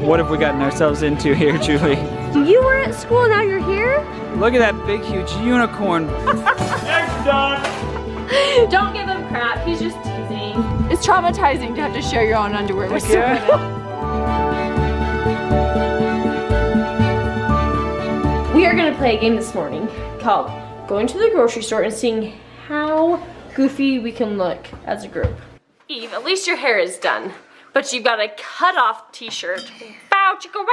What have we gotten ourselves into here, Julie? You were at school, now you're here? Look at that big, huge unicorn. Next time. Don't give him crap, he's just teasing. It's traumatizing to have to share your own underwear with someone. We are gonna play a game this morning called going to the grocery store and seeing how goofy we can look as a group. Eve, at least your hair is done, but you got a cut-off t-shirt. Bow chicka wow!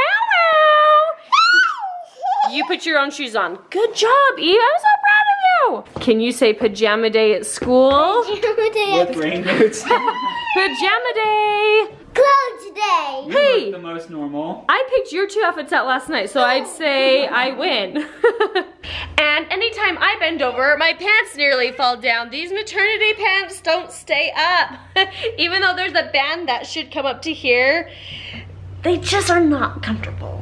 You put your own shoes on. Good job, Eve. I'm so proud of you. Can you say pajama day at school? Pajama day at school. With raincoats. Pajama day. Clothes day. You hey, the most normal. I picked your two outfits out last night, so I'd say I win. And anytime I bend over, my pants nearly fall down. These maternity pants don't stay up. Even though there's a band that should come up to here, they just are not comfortable.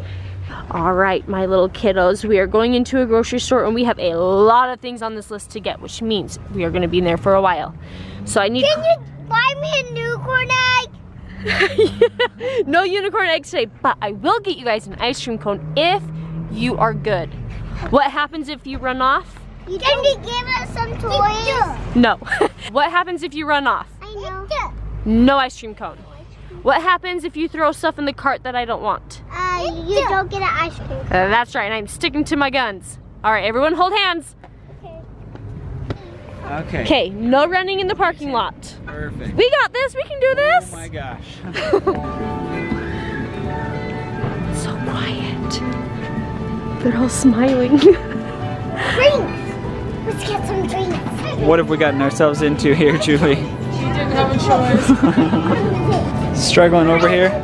All right, my little kiddos, we are going into a grocery store and we have a lot of things on this list to get, which means we are gonna be in there for a while. So I need- Can you buy me a unicorn egg? No unicorn eggs today, but I will get you guys an ice cream cone if you are good. What happens if you run off? You don't give us some toys? No. What happens if you run off? I know. No ice cream cone. What happens if you throw stuff in the cart that I don't want? You don't get an ice cream cone. That's right, and I'm sticking to my guns. All right, everyone hold hands. Okay. Okay, no running in the parking lot. Perfect. We got this, we can do this. Oh my gosh. So quiet. They're all smiling. Drinks. Let's get some drinks. What have we gotten ourselves into here, Julie? She didn't have a choice. Struggling over here? They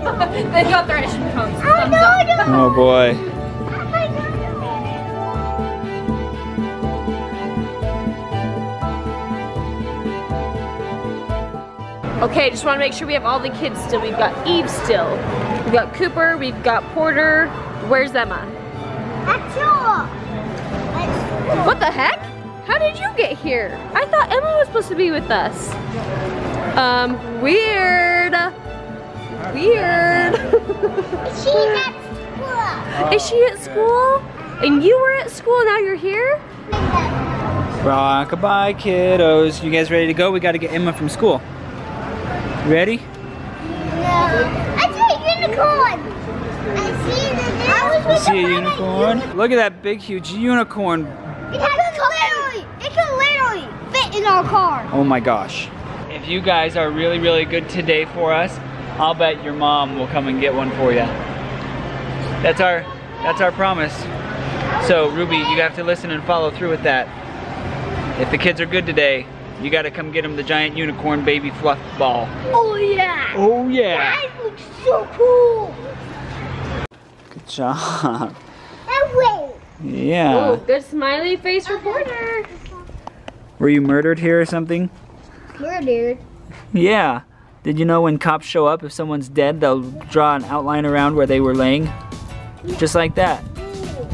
got their ice cream cones. Oh, no, no. Oh boy. Okay, just want to make sure we have all the kids still. We've got Eve still. We've got Cooper, we've got Porter. Where's Emma? At school. What the heck? How did you get here? I thought Emma was supposed to be with us. Weird. Weird. Is she at school? Is she at school? And you were at school, now you're here? Rock-a-bye, kiddos. You guys ready to go? We got to get Emma from school. Ready? No. I see a unicorn. I see a unicorn. Look at that big, huge unicorn. It can literally fit in our car. Oh my gosh. If you guys are really, really good today for us, I'll bet your mom will come and get one for you. That's our promise. So Ruby, you have to listen and follow through with that. If the kids are good today, you gotta come get him the giant unicorn baby fluff ball. Oh yeah! Oh yeah! That looks so cool! Good job. That way! Yeah. Oh, good smiley face reporter. Were you murdered here or something? Murdered? Yeah. Did you know when cops show up, if someone's dead, they'll draw an outline around where they were laying? Yeah. Just like that. Ooh.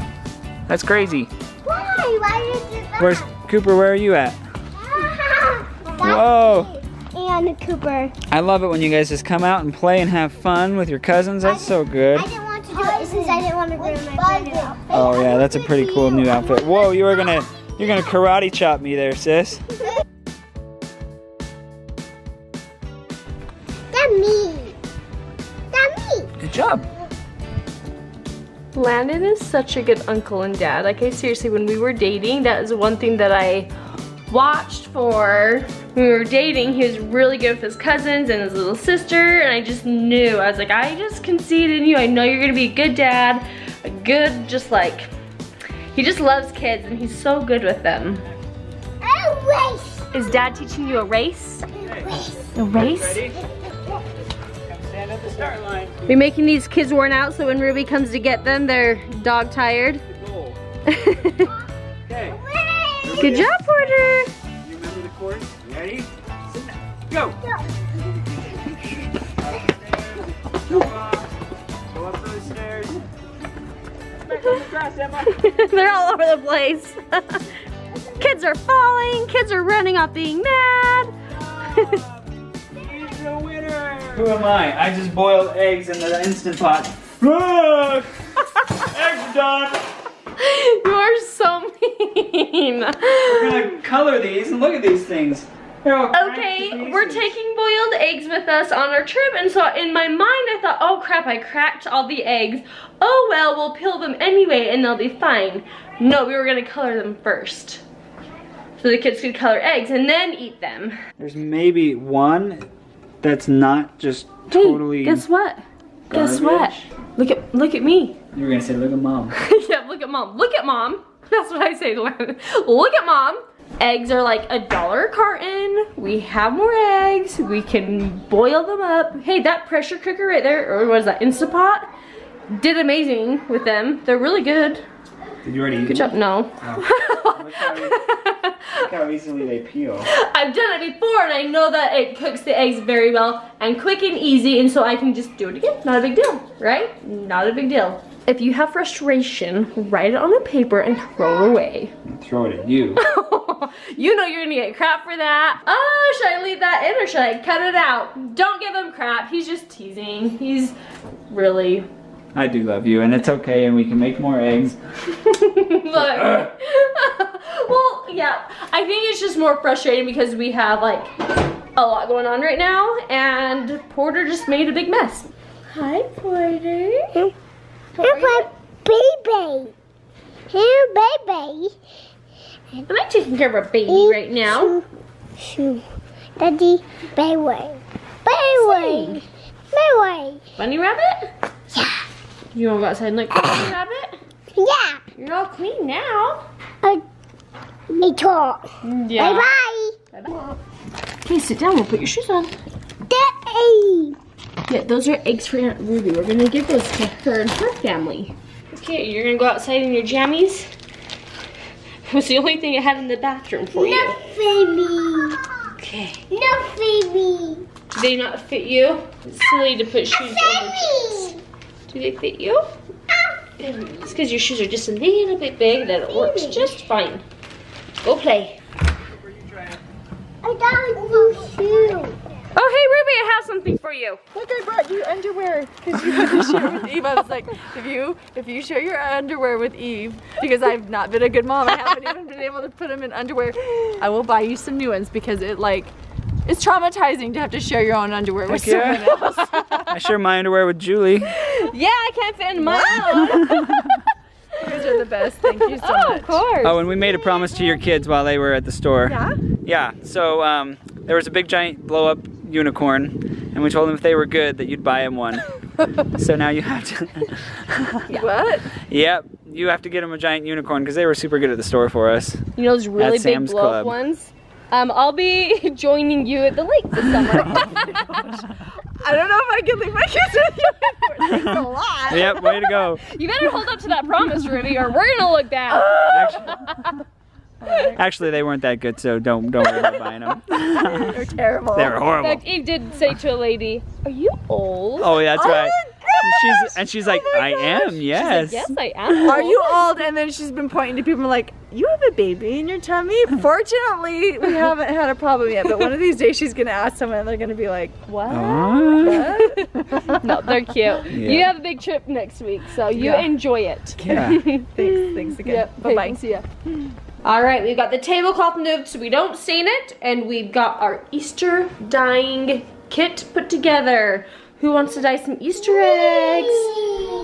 That's crazy. Why? Why did you do that? Where's Cooper, where are you at? Whoa! And Cooper. I love it when you guys just come out and play and have fun with your cousins. That's so good. I didn't want to do it since I didn't want to ruin my video. Oh yeah, that's a pretty cool new outfit. Whoa, you're gonna karate chop me there, sis. That's me. That's me. Good job. Landon is such a good uncle and dad. Like, I seriously, when we were dating, that is one thing that I watched for. When we were dating, he was really good with his cousins and his little sister, and I just knew. I was like, I just can see it in you. I know you're gonna be a good dad, a good, just like, he just loves kids and he's so good with them. A race! Is dad teaching you a race? A race? A race? Ready? Come stand at the start line. We're making these kids worn out, so when Ruby comes to get them, they're dog tired. The goal. Okay. Good job, Porter. You remember the course? Ready? Sit down. Go. Go up those stairs. Back on the grass, Emma. They're all over the place. Kids are falling. Kids are running off being mad. He's the winner. Who am I? I just boiled eggs in the Instapot. Look! Eggs done! You are so mean. We're gonna color these and look at these things. Okay, we're taking boiled eggs with us on our trip, and so in my mind I thought, oh crap, I cracked all the eggs. Oh well, we'll peel them anyway and they'll be fine. No, we were gonna color them first. So the kids could color eggs and then eat them. There's maybe one that's not just totally guess what? Garbage. Guess what? Look at me. You were gonna say, look at mom. Yeah, look at mom. Look at mom. That's what I say. Look at mom. Eggs are like $1 a carton. We have more eggs. We can boil them up. Hey, that pressure cooker right there, or what is that, Instapot? Did amazing with them. They're really good. Did you already eat them? No. Oh. Look how easily they peel. I've done it before and I know that it cooks the eggs very well and quick and easy, and so I can just do it again. Not a big deal, right? Not a big deal. If you have frustration, write it on a paper and throw it away. Throw it at you. You know you're gonna get crap for that. Oh, should I leave that in or should I cut it out? Don't give him crap, he's just teasing. He's really... I do love you, and it's okay, and we can make more eggs. Look. Well, yeah, I think it's just more frustrating because we have like a lot going on right now, and Porter just made a big mess. Hi, Porter. Hi, baby. Hi, baby. Am I taking care of a baby right now? Shoo, shoo. Daddy, bayway. Bayway. Bayway. Bunny rabbit? Yeah. You want to go outside and look for bunny rabbit? Yeah. You're all clean now. Me too. Yeah. Bye bye. Bye bye. Okay, sit down. We'll put your shoes on. Daddy. Yeah, those are eggs for Aunt Ruby. We're going to give those to her and her family. Okay, you're going to go outside in your jammies? It was the only thing I had in the bathroom for you. No, baby. Okay. No, baby. Do they not fit you? It's silly to put shoes over. Do they fit you? It's because your shoes are just a little bit big that it works just fine. Go play. I got a new shoe. Oh, hey, Ruby, I have something for you. Look, I brought you underwear because you had to share with Eve. I was like, if you share your underwear with Eve, because I've not been a good mom, I haven't even been able to put them in underwear, I will buy you some new ones because it like, it's traumatizing to have to share your own underwear with someone else. I share my underwear with Julie. Yeah, I can't fit in mine. You guys are the best. Thank you so much. Of course. Oh, and we made a promise to your kids while they were at the store. Yeah? Yeah, so there was a big giant blow up unicorn, and we told them if they were good that you'd buy him one. So now you have to. Yeah. What? Yep, you have to get him a giant unicorn because they were super good at the store for us. You know those really big blow up ones? I'll be joining you at the lake this summer. I don't know if I can leave my kids with you. It's a lot. Yep, way to go. You better hold up to that promise, Ruby, or we're gonna look bad. Actually, they weren't that good, so don't worry about buying them. They're terrible. They're horrible. In fact, Eve did say to a lady, "Are you old?" Oh, yeah, that's right. And she's like, "I am, yes." She's like, "Yes, I am." Are you old? And then she's been pointing to people and like, "You have a baby in your tummy." Fortunately, we haven't had a problem yet, but one of these days she's gonna ask someone, and they're gonna be like, "What?" What? No, they're cute. Yeah. You have a big trip next week, so you enjoy it. Yeah. Thanks again. Yep. Bye bye. See ya. All right, we've got the tablecloth moved so we don't stain it, and we've got our Easter dyeing kit put together. Who wants to dye some Easter eggs?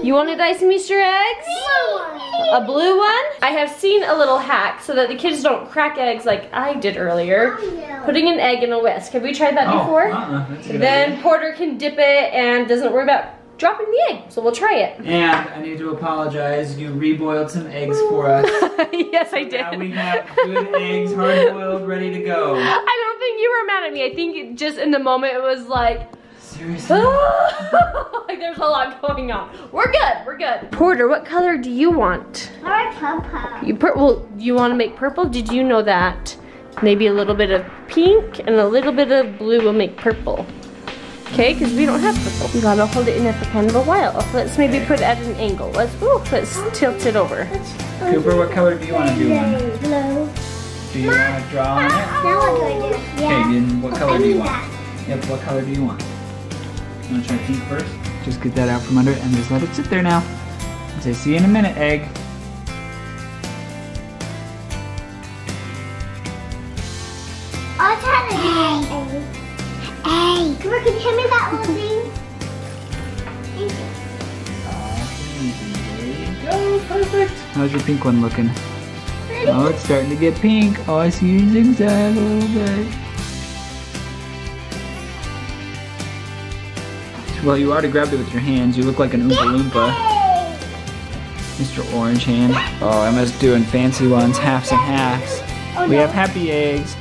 You want to dye some Easter eggs? A blue one? I have seen a little hack so that the kids don't crack eggs like I did earlier. Putting an egg in a whisk. Have we tried that before? Then Porter can dip it and doesn't worry about dropping the egg, so we'll try it. And I need to apologize, you reboiled some eggs for us. Yes, I did. Now we have good eggs, hard boiled, ready to go. I don't think you were mad at me. I think it just in the moment it was like, seriously? Like there's a lot going on. We're good, we're good. Porter, what color do you want? Purple. You want to make purple? Did you know that? Maybe a little bit of pink and a little bit of blue will make purple. Okay, because we don't have purple. You gotta hold it in there for kind of a while. Let's maybe put it at an angle. Let's tilt it over. Cooper, what color do you want to do one? Blue. Do you want to draw on it? Now what do I do? Okay, then what color do you want? Yep, what color do you want? You want to try pink first? Just get that out from under it and just let it sit there now. And say, see you in a minute, egg. I'll try to do it. Hey, come on, can you hand me that little thing? Thank you. There you go, perfect. How's your pink one looking? Pretty. Oh, it's starting to get pink. Oh, I see you zigzag a little bit. Well, you already grabbed it with your hands. You look like an Oompa Loompa. Mr. Orange Hand. Oh, Emma's doing fancy ones, halves and halves. Oh, we have happy eggs.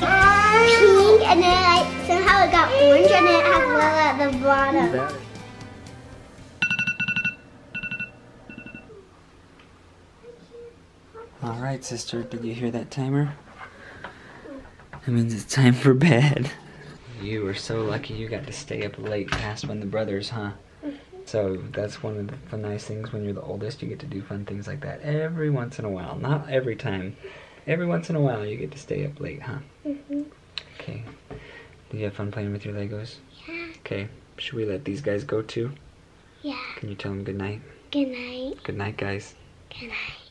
Pink, and then somehow it got orange, and then it has yellow at the bottom. All right, sister, did you hear that timer? That means it's time for bed. You were so lucky you got to stay up late past when the brothers, huh? So that's one of the nice things when you're the oldest. You get to do fun things like that every once in a while. Not every time. Every once in a while you get to stay up late, huh? Okay. Did you have fun playing with your Legos? Yeah. Okay. Should we let these guys go too? Yeah. Can you tell them good night? Good night. Good night, guys. Good night.